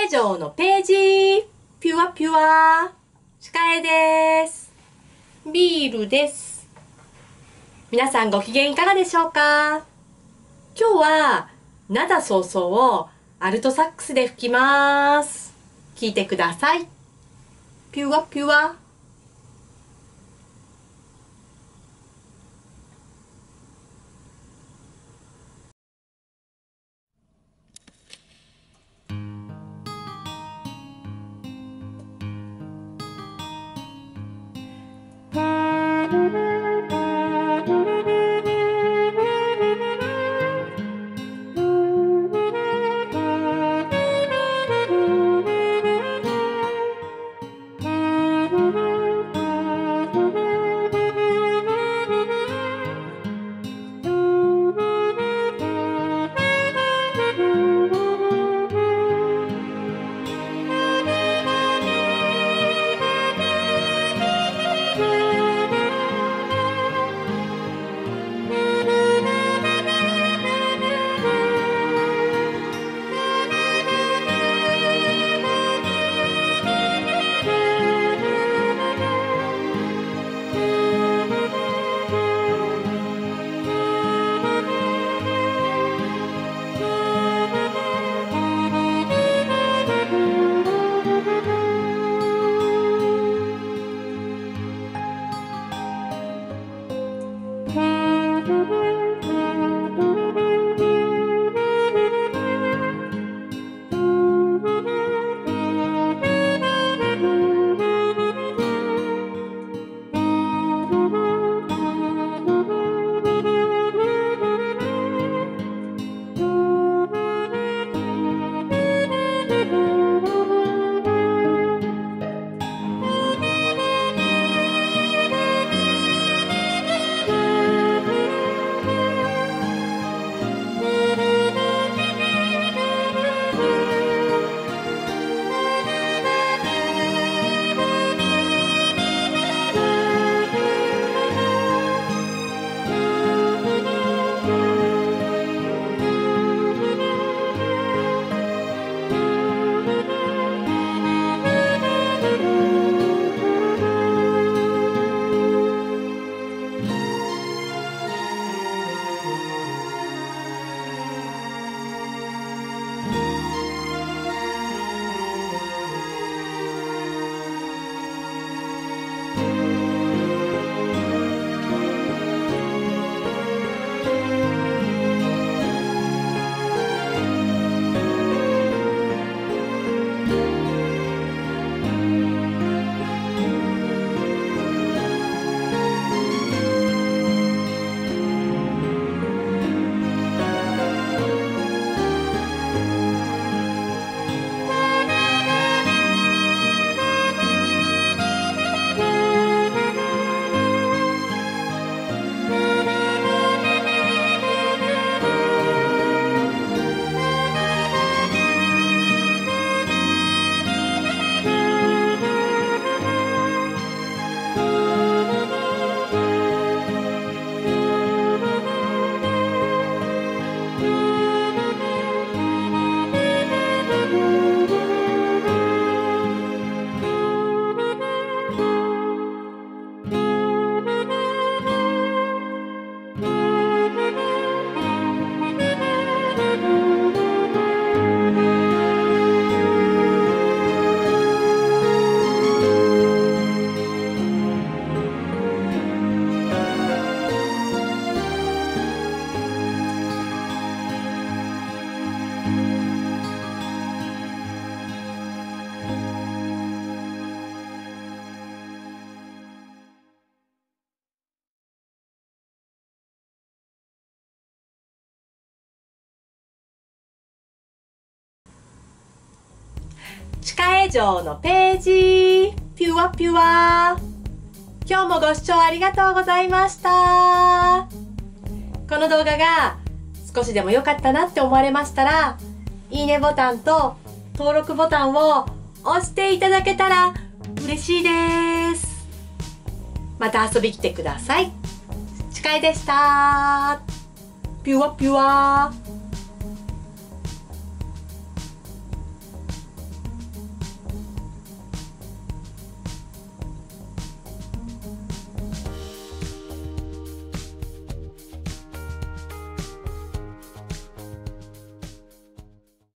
れ以上のページ、ピュアピュア、シカエです。ビールです。皆さんご機嫌いかがでしょうか？今日は、灘草々をアルトサックスで吹きます。聴いてください。ピュアピュア。シカエ城のページ、ピュアピュア。今日もご視聴ありがとうございました。この動画が少しでも良かったなって思われましたら、いいねボタンと登録ボタンを押していただけたら嬉しいです。また遊び来てください。シカエでした。ピュアピュア。